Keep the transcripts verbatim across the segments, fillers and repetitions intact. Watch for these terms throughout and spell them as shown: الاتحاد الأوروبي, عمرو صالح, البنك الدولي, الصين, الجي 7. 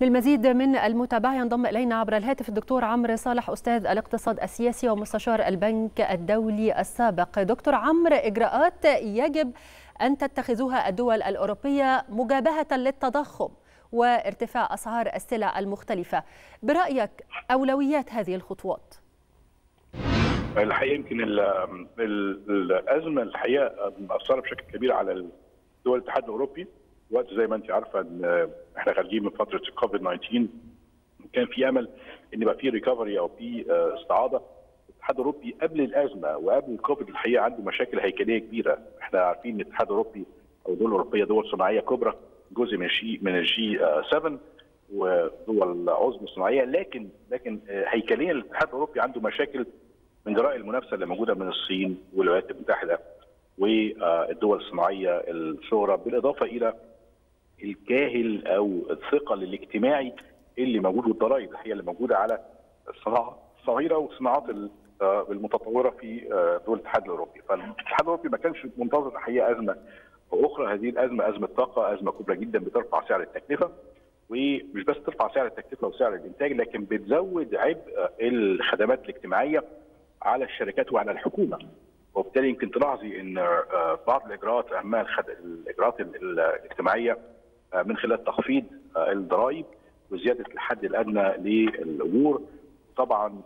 للمزيد من المتابعة ينضم إلينا عبر الهاتف الدكتور عمرو صالح، أستاذ الاقتصاد السياسي ومستشار البنك الدولي السابق. دكتور عمرو، إجراءات يجب أن تتخذها الدول الأوروبية مجابهة للتضخم وارتفاع أسعار السلع المختلفة، برأيك أولويات هذه الخطوات؟ الحقيقة يمكن الأزمة الحقيقة مأثرة بشكل كبير على دول الاتحاد الأوروبي. وقت زي ما أنت عارفة إن إحنا خارجين من فترة كوفيد تسعة عشر، كان في أمل إن يبقى في ريكفري أو في استعاضة. الاتحاد الأوروبي قبل الأزمة وقبل كوفيد الحقيقة عنده مشاكل هيكلية كبيرة. إحنا عارفين إن الاتحاد الأوروبي أو الدول الأوروبية دول صناعية كبرى، جزء من الجي من الجي سبعة ودول عظمى الصناعية، لكن لكن هيكليا الاتحاد الأوروبي عنده مشاكل من جراء المنافسة اللي موجودة من الصين والولايات المتحدة والدول الصناعية الصغرى، بالإضافة إلى الكاهل أو الثقل الاجتماعي اللي موجود والضرائب الحقيقة اللي موجودة على الصناعة الصغيرة والصناعات المتطورة في دول الاتحاد الأوروبي. فالاتحاد الأوروبي ما كانش منتظر الحقيقة أزمة أخرى. هذه الأزمة أزمة طاقة، أزمة كبرى جدا بترفع سعر التكلفة، ومش بس ترفع سعر التكلفة وسعر الإنتاج، لكن بتزود عبء الخدمات الاجتماعية على الشركات وعلى الحكومة. وبالتالي يمكن تلاحظي ان بعض الاجراءات اهمها الخد... الاجراءات الاجتماعيه من خلال تخفيض الضرائب وزياده الحد الادنى للاجور. طبعا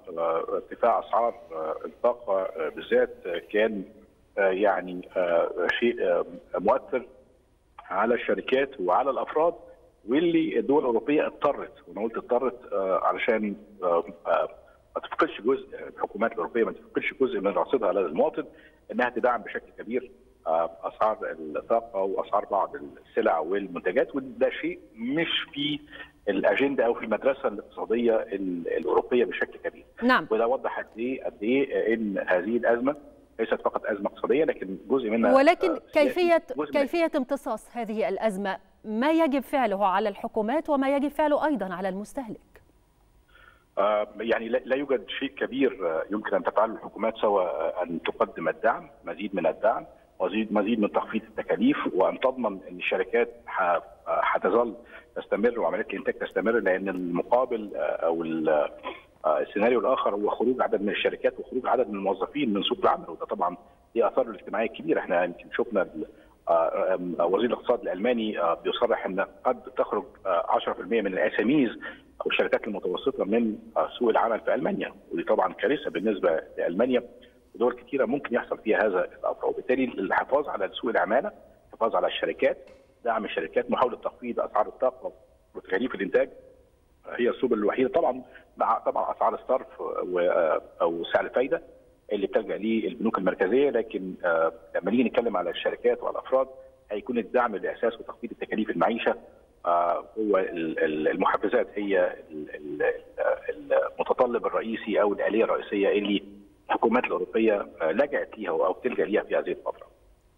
ارتفاع اسعار الطاقه بالذات كان يعني شيء مؤثر على الشركات وعلى الافراد، واللي الدول الاوروبيه اضطرت، وانا قلت اضطرت علشان ما تفقدش جزء الحكومات الاوروبيه ما تفقدش جزء من رصيدها على المواطن، انها تدعم بشكل كبير اسعار الطاقه واسعار بعض السلع والمنتجات. وده شيء مش في الاجنده او في المدرسه الاقتصاديه الاوروبيه بشكل كبير. نعم. وده وضح قد ايه قد ايه ان هذه الازمه ليست فقط ازمه اقتصاديه، لكن جزء منها ولكن كيفيه كيفيه امتصاص هذه الازمه، ما يجب فعله على الحكومات وما يجب فعله ايضا على المستهلك. يعني لا يوجد شيء كبير يمكن ان تفعله الحكومات، سواء ان تقدم الدعم، مزيد من الدعم ومزيد من تخفيض التكاليف، وان تضمن ان الشركات هتظل تستمر وعمليات الانتاج تستمر، لان المقابل او السيناريو الاخر هو خروج عدد من الشركات وخروج عدد من الموظفين من سوق العمل، وده طبعا ليه اثاره الاجتماعيه كبيره. احنا يمكن شفنا وزير الاقتصاد الالماني بيصرح ان قد تخرج عشرة بالمئة من الاساميز او الشركات المتوسطه من سوق العمل في المانيا، ودي طبعا كارثه بالنسبه لالمانيا. دول كثيره ممكن يحصل فيها هذا الامر، وبالتالي الحفاظ على سوق العماله، الحفاظ على الشركات، دعم الشركات، محاوله تخفيض اسعار الطاقه وتكاليف الانتاج هي السبل الوحيده. طبعا مع طبعا اسعار الصرف او سعر الفائده اللي بتلجأ ليه البنوك المركزيه، لكن لما نيجي نتكلم على الشركات وعلى الافراد هيكون الدعم الاساس وتخفيض التكاليف المعيشه هو المحفزات، هي المتطلب الرئيسي او الاليه الرئيسيه اللي الحكومات الاوروبيه لجأت ليها او تلجأ ليها في هذه الفتره.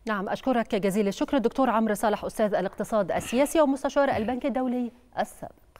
نعم، اشكرك جزيل الشكر الدكتور عمرو صالح، استاذ الاقتصاد السياسي ومستشار البنك الدولي السابق.